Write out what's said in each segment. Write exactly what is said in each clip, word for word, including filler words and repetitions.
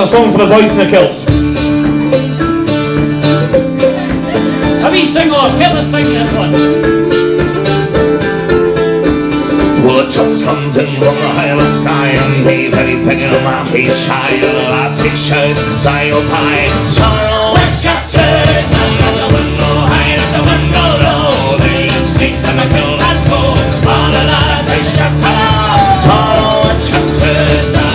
A song for the boys in the kilts. Have you sing off? Here, let's sing this one. Well, it's just hunting from the higher sky, and they very picking on my feet shy, and the last he shouts, Zyle Pie, Charles, let's shut this down at the window, hide at the window, low, they streets and the kill that go, all the last they shut up, Charles, let's shut this down.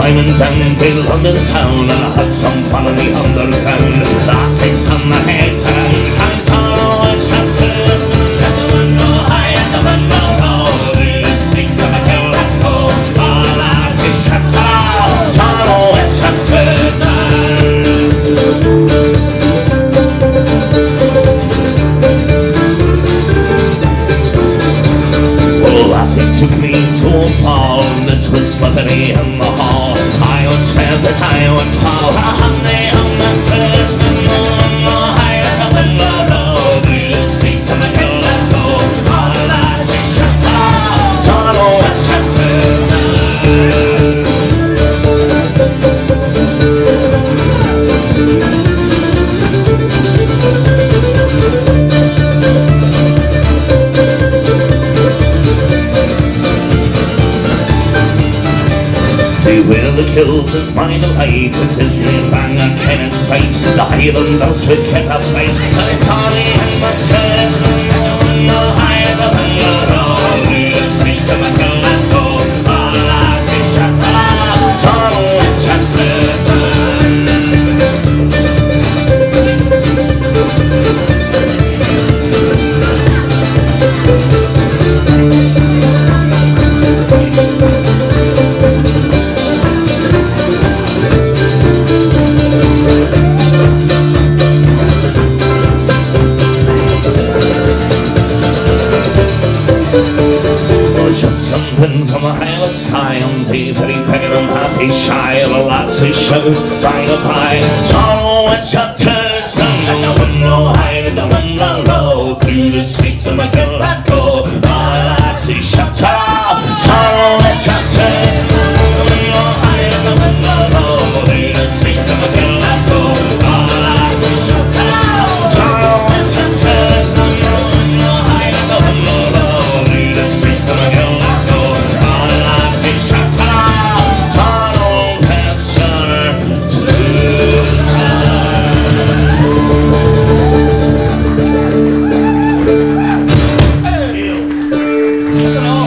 I'm in town till London town, and I had some fun in the underground. That's six on the head town. Can't always shut this at the window high, at the window low. The streets of a hill that go, all I see shut out. Can't always shut this down. Oh, lassie took me to a ball, and it was slippery in the hall. Spend the time and fall. I hung there on the first window, more high at the window low. The streets and the hill that go, all the lights they shut out. Don't know what's where the kilt is mine alive, with his name bang and Kenneth's fight, the Highlanders with Ketta fight, and it's Harley and the church, and the window high and the window low, the streets of a hill that go, all the lights they shut out, John and Chantlers. From a higher sky, and they very pecking and half shy, the lads who shout, Zyle Pie, John, it's your person, and the window high, and the window low, through the streets of my girl that go, all the lads who shout, John, it's your person, and the window high, and the window low, through the streets of my girl that go, all the lads who shout, John, it's your person, and the window high, and the window low, through the streets of my girl that go. Hey.